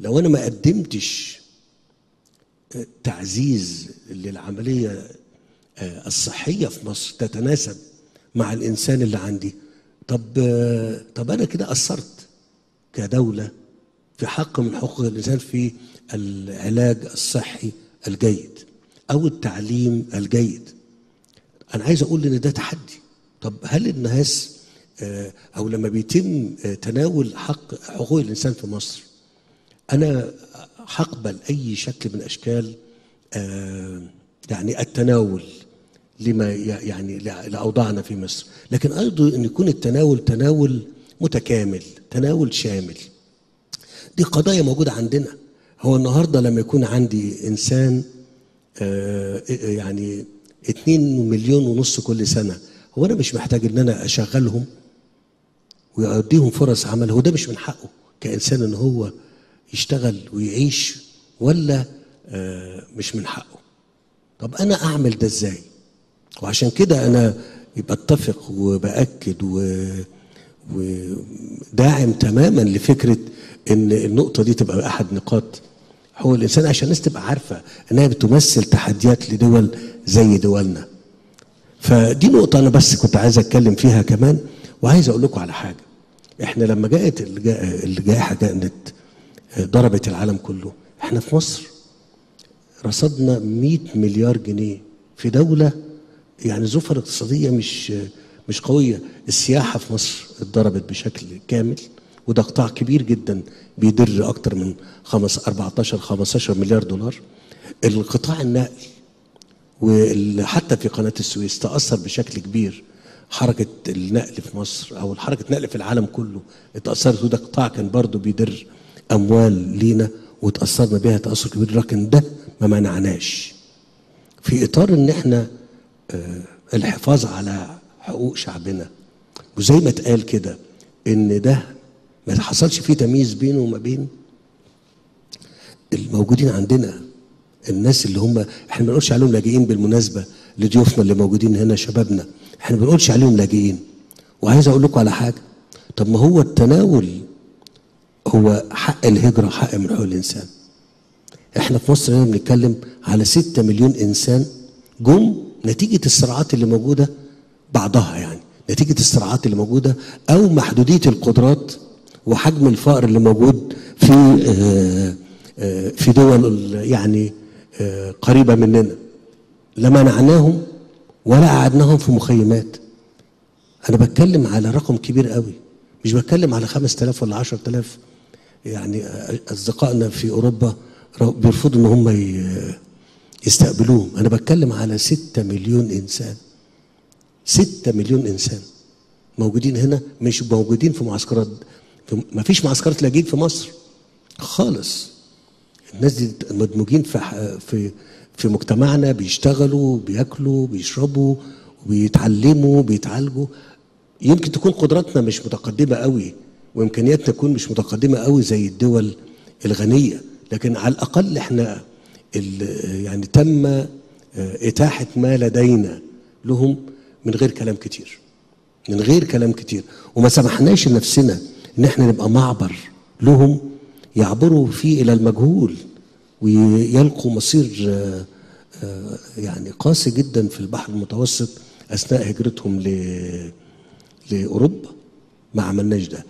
لو أنا ما قدمتش تعزيز للعملية الصحية في مصر تتناسب مع الإنسان اللي عندي، طب أنا كده قصرت كدولة في حق من حقوق الإنسان في العلاج الصحي الجيد أو التعليم الجيد. أنا عايز أقول إن ده تحدي. طب هل الناس أو لما بيتم تناول حقوق الإنسان في مصر، أنا هقبل أي شكل من أشكال يعني التناول لما يعني لأوضاعنا في مصر، لكن أرجو أن يكون التناول تناول متكامل، تناول شامل. دي قضايا موجودة عندنا. هو النهاردة لما يكون عندي إنسان يعني 2.5 مليون كل سنة، هو أنا مش محتاج أن أنا أشغلهم ويديهم فرص عمل؟ هو ده مش من حقه كإنسان أن هو يشتغل ويعيش، ولا مش من حقه؟ طب أنا أعمل ده إزاي؟ وعشان كده أنا بتفق وبأكد وداعم تماما لفكرة إن النقطة دي تبقى أحد نقاط حقوق الإنسان، عشان الناس تبقى عارفة إنها بتمثل تحديات لدول زي دولنا. فدي نقطة أنا بس كنت عايز أتكلم فيها كمان. وعايز أقول لكم على حاجة، إحنا لما جاءت الجائحة كانت ضربت العالم كله، إحنا في مصر رصدنا 100 مليار جنيه في دولة يعني ظروفها الاقتصادية مش قوية. السياحة في مصر اتضربت بشكل كامل، وده قطاع كبير جدا بيدر أكتر من 14-15 مليار دولار. القطاع النقل، وحتى في قناة السويس تأثر بشكل كبير. حركة النقل في مصر أو حركة النقل في العالم كله اتأثرت، وده قطاع كان برضه بيدر أموال لينا وتأثرنا بيها تأثر كبير، لكن ده ما منعناش في إطار إن إحنا الحفاظ على حقوق شعبنا. وزي ما اتقال كده إن ده ما حصلش فيه تمييز بينه وما بين الموجودين عندنا، الناس اللي هم احنا ما بنقولش عليهم لاجئين. بالمناسبة لضيوفنا اللي موجودين هنا شبابنا، احنا ما بنقولش عليهم لاجئين. وعايز أقول لكم على حاجة، طب ما هو التناول هو حق الهجرة، حق من حقوق الإنسان. احنا في مصر هنا بنتكلم على 6 مليون إنسان جم نتيجة الصراعات اللي موجودة، بعضها يعني نتيجة الصراعات اللي موجودة أو محدودية القدرات وحجم الفقر اللي موجود في دول يعني قريبة مننا. لا منعناهم ولا قعدناهم في مخيمات. أنا بتكلم على رقم كبير قوي، مش بتكلم على 5000 ولا 10000. يعني أصدقائنا في أوروبا بيرفضوا إن هم يستقبلوهم. أنا بتكلم على 6 مليون إنسان، 6 مليون إنسان موجودين هنا، مش موجودين في معسكرات. ما فيش معسكرات لاجئين في مصر خالص. الناس دي مدموجين في مجتمعنا، بيشتغلوا بياكلوا بيشربوا وبيتعلموا بيتعالجوا. يمكن تكون قدراتنا مش متقدمة قوي وإمكانياتنا تكون مش متقدمة قوي زي الدول الغنية، لكن على الأقل احنا يعني تم إتاحة ما لدينا لهم من غير كلام كتير، من غير كلام كتير. وما سمحناش لنفسنا إن احنا نبقى معبر لهم يعبروا فيه إلى المجهول ويلقوا مصير يعني قاسي جدا في البحر المتوسط أثناء هجرتهم لأوروبا. ما عملناش ده.